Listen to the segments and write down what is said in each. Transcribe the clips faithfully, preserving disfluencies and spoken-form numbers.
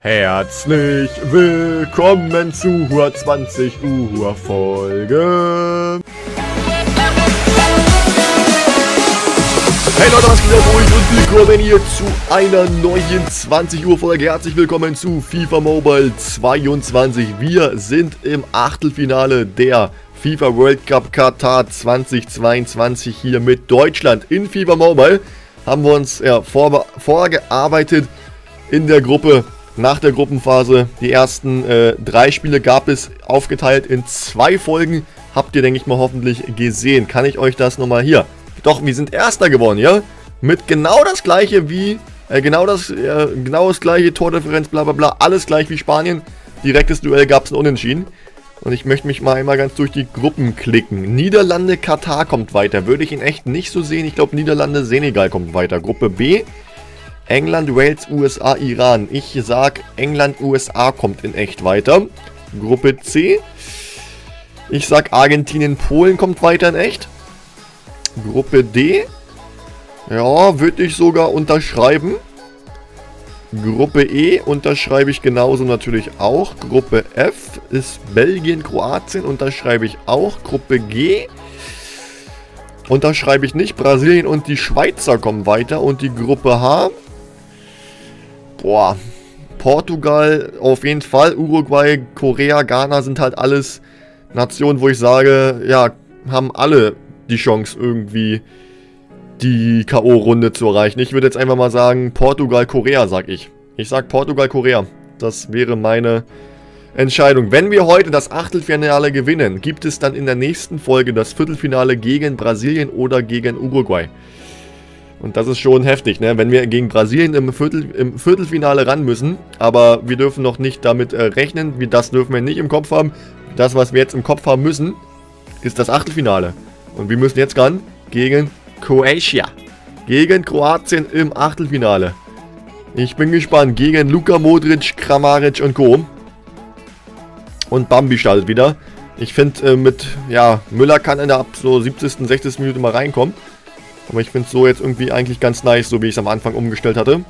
Herzlich willkommen zur zwanzig Uhr Folge. Hey Leute, was geht ab? Und willkommen hier zu einer neuen zwanzig Uhr Folge. Herzlich willkommen zu FIFA Mobile zweiundzwanzig. Wir sind im Achtelfinale der FIFA World Cup Katar zweitausendzweiundzwanzig hier mit Deutschland. In FIFA Mobile haben wir uns ja, vor, vorgearbeitet in der Gruppe. Nach der Gruppenphase, die ersten äh, drei Spiele gab es aufgeteilt in zwei Folgen. Habt ihr, denke ich mal, hoffentlich gesehen. Kann ich euch das nochmal hier? Doch, wir sind Erster geworden, ja? Mit genau das gleiche wie, äh, genau das, äh, genau das gleiche, Tordifferenz, bla bla bla, alles gleich wie Spanien. Direktes Duell gab es ein Unentschieden. Und ich möchte mich mal einmal ganz durch die Gruppen klicken. Niederlande, Katar kommt weiter. Würde ich ihn echt nicht so sehen. Ich glaube, Niederlande, Senegal kommt weiter. Gruppe B. England, Wales, U S A, Iran. Ich sag, England, U S A kommt in echt weiter. Gruppe C. Ich sag, Argentinien, Polen kommt weiter in echt. Gruppe D. Ja, würde ich sogar unterschreiben. Gruppe E unterschreibe ich genauso natürlich auch. Gruppe F ist Belgien, Kroatien, unterschreibe ich auch. Gruppe G unterschreibe ich nicht. Brasilien und die Schweizer kommen weiter. Und die Gruppe H... Boah, Portugal auf jeden Fall, Uruguay, Korea, Ghana sind halt alles Nationen, wo ich sage, ja, haben alle die Chance irgendwie die K O-Runde zu erreichen. Ich würde jetzt einfach mal sagen, Portugal, Korea, sag ich. Ich sag Portugal, Korea. Das wäre meine Entscheidung. Wenn wir heute das Achtelfinale gewinnen, gibt es dann in der nächsten Folge das Viertelfinale gegen Brasilien oder gegen Uruguay. Und das ist schon heftig, ne? Wenn wir gegen Brasilien im, Viertel, im Viertelfinale ran müssen, aber wir dürfen noch nicht damit äh, rechnen, das dürfen wir nicht im Kopf haben. Das, was wir jetzt im Kopf haben müssen, ist das Achtelfinale. Und wir müssen jetzt ran gegen Kroatien. Gegen Kroatien im Achtelfinale. Ich bin gespannt. Gegen Luka Modric, Kramaric und Co. Und Bambi startet wieder. Ich finde äh, mit, ja, Müller kann in der ab so siebzigsten, sechzigsten Minute mal reinkommen. Aber ich finde es so jetzt irgendwie eigentlich ganz nice, so wie ich es am Anfang umgestellt hatte.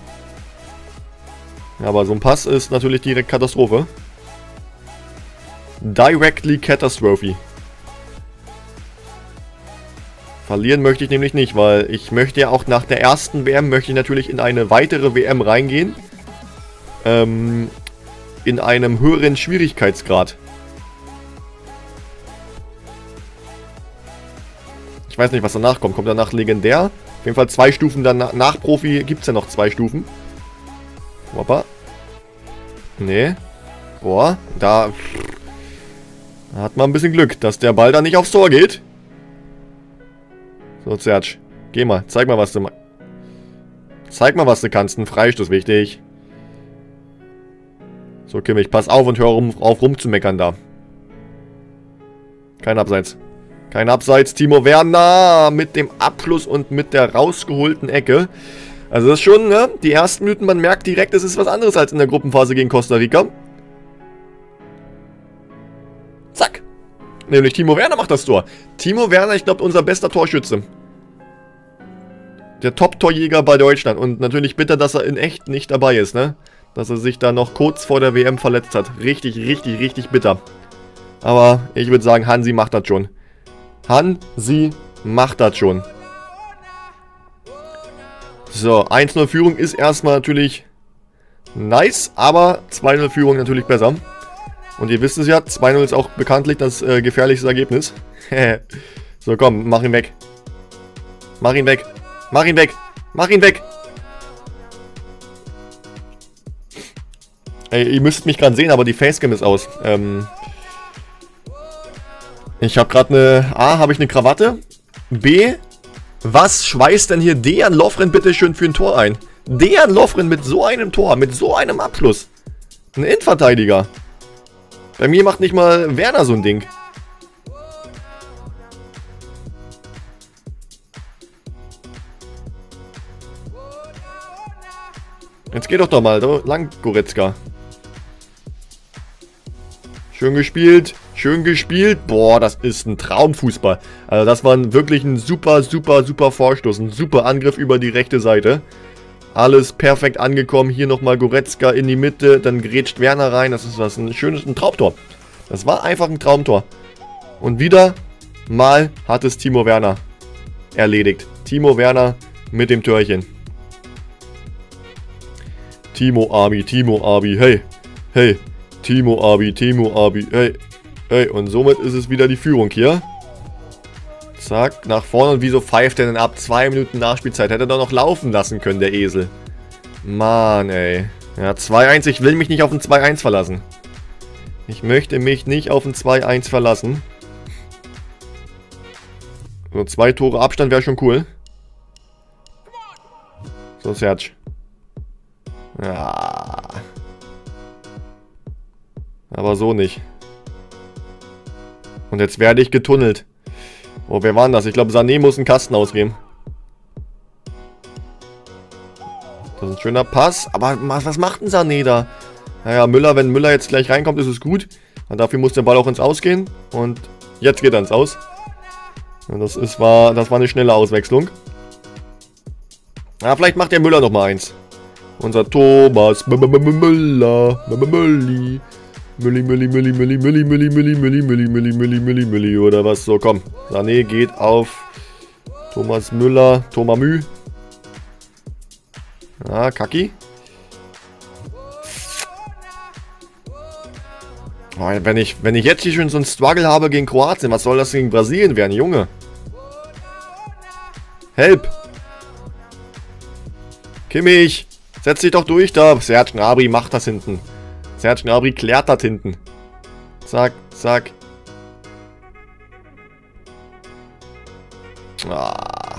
Aber so ein Pass ist natürlich direkt Katastrophe. Directly Catastrophe. Verlieren möchte ich nämlich nicht, weil ich möchte ja auch nach der ersten W M, möchte ich natürlich in eine weitere W M reingehen. Ähm, in einem höheren Schwierigkeitsgrad. Ich weiß nicht, was danach kommt. Kommt danach legendär. Auf jeden Fall zwei Stufen danach. Nach Profi gibt es ja noch zwei Stufen. Hoppa. Nee. Boah. Da, da hat man ein bisschen Glück, dass der Ball da nicht aufs Tor geht. So, Serge. Geh mal. Zeig mal, was du... Zeig mal, was du kannst. Ein Freistoß wichtig. So, Kimmich. Pass auf und hör auf rumzumeckern da. Kein Abseits. Kein Abseits, Timo Werner mit dem Abschluss und mit der rausgeholten Ecke. Also das ist schon, ne? Die ersten Minuten, man merkt direkt, es ist was anderes als in der Gruppenphase gegen Costa Rica. Zack. Nämlich Timo Werner macht das Tor. Timo Werner, ich glaube, unser bester Torschütze. Der Top-Torjäger bei Deutschland. Und natürlich bitter, dass er in echt nicht dabei ist, ne? Dass er sich da noch kurz vor der W M verletzt hat. Richtig, richtig, richtig bitter. Aber ich würde sagen, Hansi macht das schon. Hansi macht das schon. So, eins null Führung ist erstmal natürlich nice, aber zwei null Führung natürlich besser. Und ihr wisst es ja, zwei null ist auch bekanntlich das äh, gefährlichste Ergebnis. So, komm, mach ihn weg. Mach ihn weg. Mach ihn weg. Mach ihn weg. Ey, ihr müsstet mich gerade sehen, aber die Facecam ist aus. Ähm... Ich habe gerade eine... A, habe ich eine Krawatte. B, was schweißt denn hier Dejan Lovren bitte schön für ein Tor ein? Dejan Lovren mit so einem Tor, mit so einem Abschluss. Ein Innenverteidiger. Bei mir macht nicht mal Werner so ein Ding. Jetzt geh doch doch mal lang, Goretzka. Schön gespielt. Schön gespielt. Boah, das ist ein Traumfußball. Also das war wirklich ein super, super, super Vorstoß. Ein super Angriff über die rechte Seite. Alles perfekt angekommen. Hier nochmal Goretzka in die Mitte. Dann grätscht Werner rein. Das ist was ein schönes ein Traumtor. Das war einfach ein Traumtor. Und wieder mal hat es Timo Werner erledigt. Timo Werner mit dem Törchen. Timo Abi, Timo Abi, hey, hey, Timo Abi, Timo Abi, hey, hey. Und somit ist es wieder die Führung hier. Zack, nach vorne. Und wieso pfeift er denn ab? Zwei Minuten Nachspielzeit. Hätte er doch noch laufen lassen können, der Esel. Mann, ey. Ja, zwei eins. Ich will mich nicht auf ein zwei eins verlassen. Ich möchte mich nicht auf ein zwei eins verlassen. So, zwei Tore Abstand wäre schon cool. So, Serge. Ja. Aber so nicht. Und jetzt werde ich getunnelt. Oh, wer war denn das? Ich glaube, Sané muss einen Kasten ausgeben. Das ist ein schöner Pass. Aber was macht denn Sané da? Naja, Müller, wenn Müller jetzt gleich reinkommt, ist es gut. Und dafür muss der Ball auch ins Aus gehen. Und jetzt geht er ins Aus. Und das, ist, war, das war eine schnelle Auswechslung. Na, vielleicht macht der Müller nochmal eins. Unser Thomas Müller. Mülli. Mülli, Mülli, Mülli, Mülli, Mülli, Mülli, Mülli, Mülli, Mülli, Mülli, Mülli, Mülli, Mülli, oder was? So, komm. Sané geht auf Thomas Müller, Thomas Mü. Ah, Kacki. Wenn ich, wenn ich jetzt hier schon so einen Struggle habe gegen Kroatien, was soll das gegen Brasilien werden, Junge? Help! Kimmich, setz dich doch durch da. Serge Gnabry macht das hinten. Serge Gnabry klärt das hinten. Zack, zack. Ah.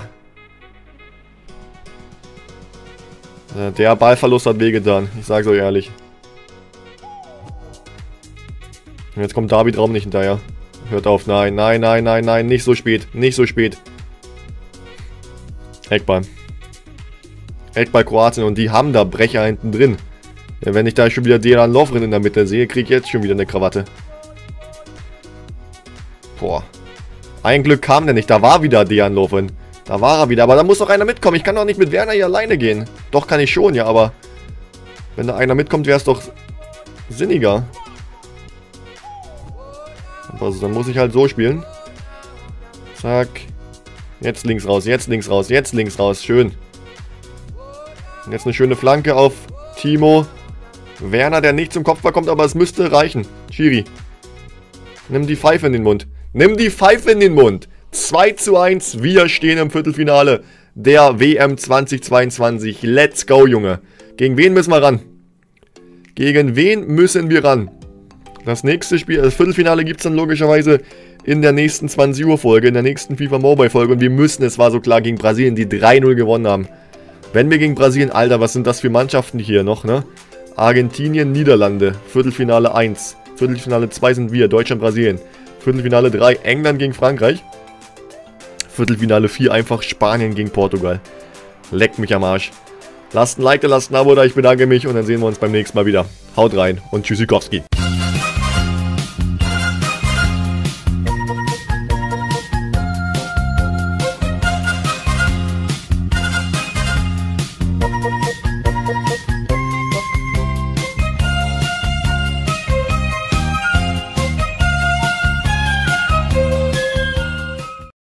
Der Ballverlust hat wehgetan. Ich sag's euch ehrlich. Und jetzt kommt David Raum nicht hinterher. Hört auf. Nein, nein, nein, nein, nein. Nicht so spät. Nicht so spät. Eckball. Eckball Kroatien. Und die haben da Brecher hinten drin. Ja, wenn ich da schon wieder Dejan Lovren in der Mitte sehe, kriege ich jetzt schon wieder eine Krawatte. Boah. Ein Glück kam der nicht. Da war wieder Dejan Lovren. Da war er wieder. Aber da muss doch einer mitkommen. Ich kann doch nicht mit Werner hier alleine gehen. Doch, kann ich schon, ja, aber wenn da einer mitkommt, wäre es doch sinniger. Also, dann muss ich halt so spielen. Zack. Jetzt links raus, jetzt links raus, jetzt links raus. Schön. Und jetzt eine schöne Flanke auf Timo Werner, der nicht zum Kopfball kommt, aber es müsste reichen. Schiri, nimm die Pfeife in den Mund. Nimm die Pfeife in den Mund. zwei zu eins, wir stehen im Viertelfinale der W M zweitausendzweiundzwanzig. Let's go, Junge. Gegen wen müssen wir ran? Gegen wen müssen wir ran? Das nächste Spiel, das Viertelfinale gibt es dann logischerweise in der nächsten zwanzig Uhr Folge, in der nächsten FIFA Mobile Folge. Und wir müssen, es war so klar, gegen Brasilien, die drei null gewonnen haben. Wenn wir gegen Brasilien, Alter, was sind das für Mannschaften hier noch, ne? Argentinien, Niederlande, Viertelfinale eins, Viertelfinale zwei sind wir, Deutschland, Brasilien, Viertelfinale drei, England gegen Frankreich, Viertelfinale vier, einfach Spanien gegen Portugal. Leckt mich am Arsch. Lasst ein Like da, lasst ein Abo da, ich bedanke mich und dann sehen wir uns beim nächsten Mal wieder. Haut rein und tschüssikowski.